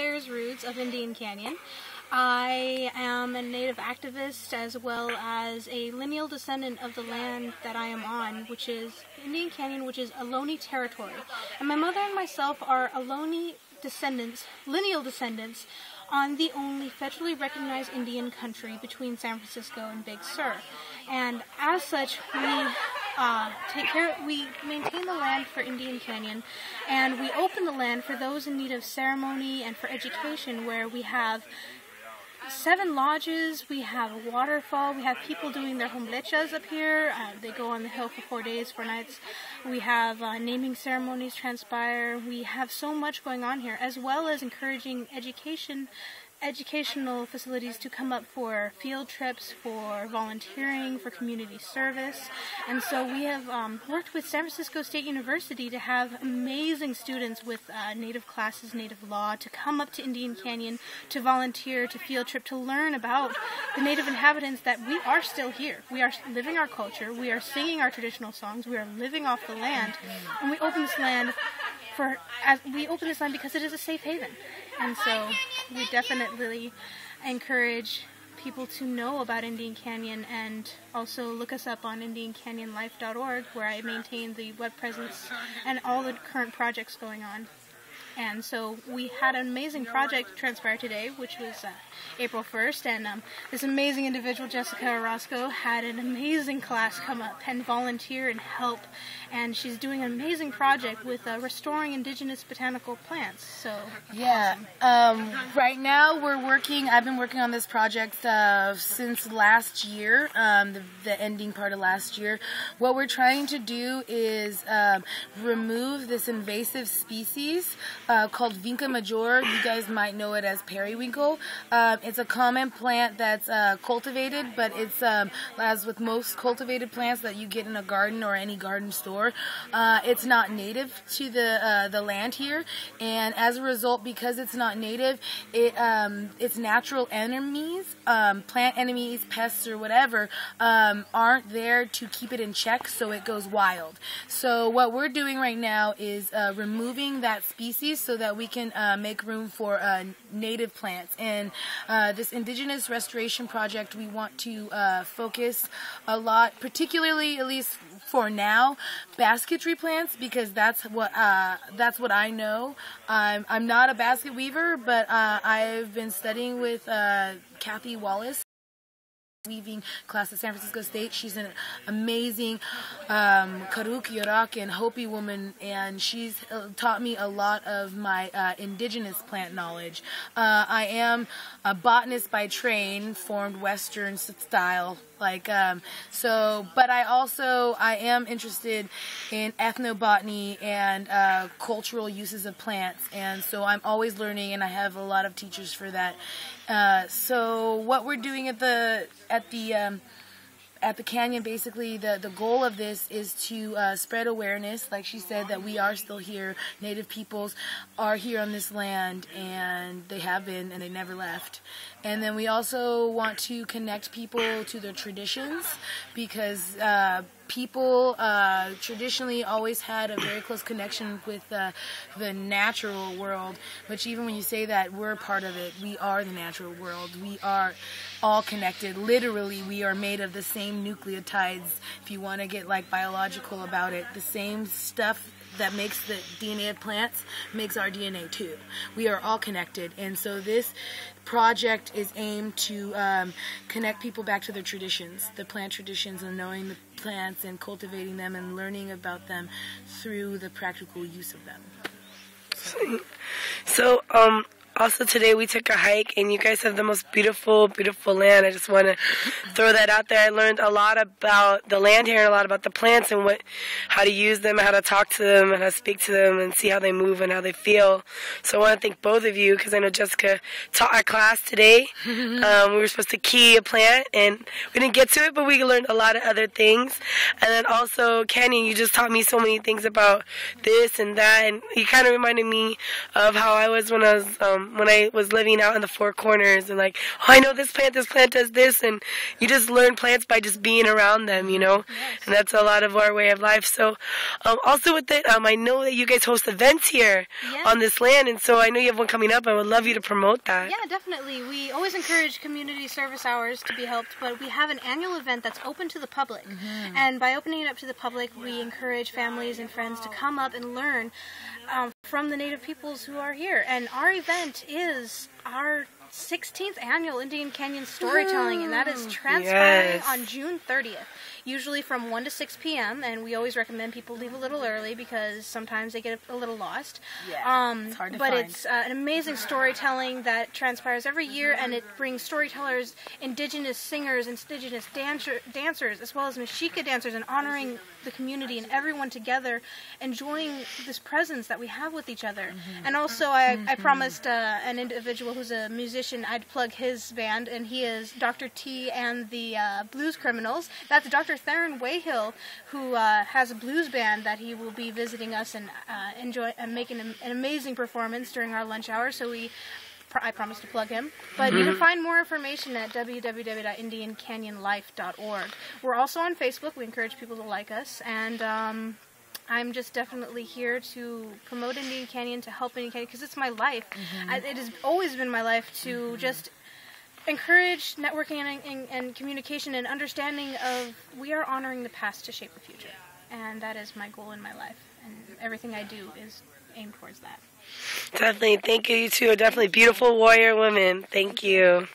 There's Roots of Indian Canyon. I am a native activist as well as a lineal descendant of the land that I am on, which is Indian Canyon, which is Ohlone territory. And my mother and myself are Ohlone descendants, lineal descendants, on the only federally recognized Indian country between San Francisco and Big Sur. And as such, we maintain the land for Indian Canyon, and we open the land for those in need of ceremony and for education, where we have 7 lodges, we have a waterfall, we have people doing their homlechas up here. They go on the hill for 4 days, 4 nights. We have naming ceremonies transpire. We have so much going on here, as well as encouraging educational facilities to come up for field trips, for volunteering, for community service. And so we have worked with San Francisco State University to have amazing students with native classes, native law, to come up to Indian Canyon, to volunteer, to field trip, to learn about the native inhabitants, that we are still here. We are living our culture, we are singing our traditional songs, we are living off the land, and we open this land because it is a safe haven. And so we definitely encourage people to know about Indian Canyon, and also look us up on IndianCanyonLife.org, where I maintain the web presence and all the current projects going on. And so we had an amazing project transpire today, which was April 1st, and this amazing individual, Jessica Orozco, had an amazing class come up and volunteer and help, and she's doing an amazing project with restoring indigenous botanical plants. So yeah, right now I've been working on this project since last year, the ending part of last year. What we're trying to do is remove this invasive species called vinca major. You guys might know it as periwinkle. It's a common plant that's cultivated, but it's, as with most cultivated plants that you get in a garden or any garden store, it's not native to the land here. And as a result, because it's not native, its natural enemies, plant enemies, pests or whatever, aren't there to keep it in check, so it goes wild. So what we're doing right now is removing that species, so that we can make room for native plants. And this indigenous restoration project, we want to focus a lot, particularly, at least for now, basketry plants, because that's what I know. I'm not a basket weaver, but I've been studying with Kathy Wallace, weaving class at San Francisco State. She's an amazing Karuk, Yurok, and Hopi woman, and she's taught me a lot of my indigenous plant knowledge. I am a botanist by train, formed Western style, like but I am interested in ethnobotany and cultural uses of plants, and so I'm always learning, and I have a lot of teachers for that. So what we're doing at the canyon, basically the goal of this is to spread awareness, like she said, that we are still here. Native peoples are here on this land, and they have been, and they never left. And then we also want to connect people to their traditions, because people traditionally always had a very close connection with the natural world. Which, even when you say that, we're part of it. We are the natural world. We are all connected. Literally, we are made of the same nucleotides, if you want to get like biological about it. The same stuff that makes the DNA of plants makes our DNA too. We are all connected. And so this project is aimed to connect people back to their traditions, the plant traditions, and knowing the plants and cultivating them and learning about them through the practical use of them. So also today we took a hike, and you guys have the most beautiful, beautiful land. I just want to throw that out there. I learned a lot about the land here, and a lot about the plants, and how to use them, how to talk to them, and how to speak to them, and see how they move and how they feel. So I want to thank both of you, because I know Jessica taught our class today. We were supposed to key a plant, and we didn't get to it, but we learned a lot of other things. And then also, Kenny, you just taught me so many things about this and that, and you kind of reminded me of how I was when I was when I was living out in the Four Corners, and like, oh, I know this plant does this, and you just learn plants by just being around them, you know. Yes. And that's a lot of our way of life. So also with it, I know that you guys host events here on this land, and so I know you have one coming up. I would love you to promote that. Yeah, definitely. We always encourage community service hours to be helped, but we have an annual event that's open to the public. Mm-hmm. And by opening it up to the public, we encourage families and friends to come up and learn from the native peoples who are here. And our event is our 16th annual Indian Canyon Storytelling, and that is transpiring on June 30th, usually from 1 to 6 p.m., and we always recommend people leave a little early because sometimes they get a little lost. Yeah, it's hard to find. It's an amazing storytelling that transpires every year, and it brings storytellers, indigenous singers, indigenous dancers, as well as Mexica dancers, and honoring the community and everyone together, enjoying this presence that we have with each other. And also, I promised an individual who's a musician, I'd plug his band, and he is Dr. T and the Blues Criminals. That's Dr. Theron Wayhill, who has a blues band that he will be visiting us and making an amazing performance during our lunch hour. So I promised to plug him. But you can find more information at www.indiancanyonlife.org. We're also on Facebook. We encourage people to like us, and I'm just definitely here to promote Indian Canyon, to help Indian Canyon, because it's my life. It has always been my life to just encourage networking and communication and understanding of we are honoring the past to shape the future. And that is my goal in my life. And everything I do is aimed towards that. Definitely. Thank you, you two are definitely beautiful warrior women. Thank you.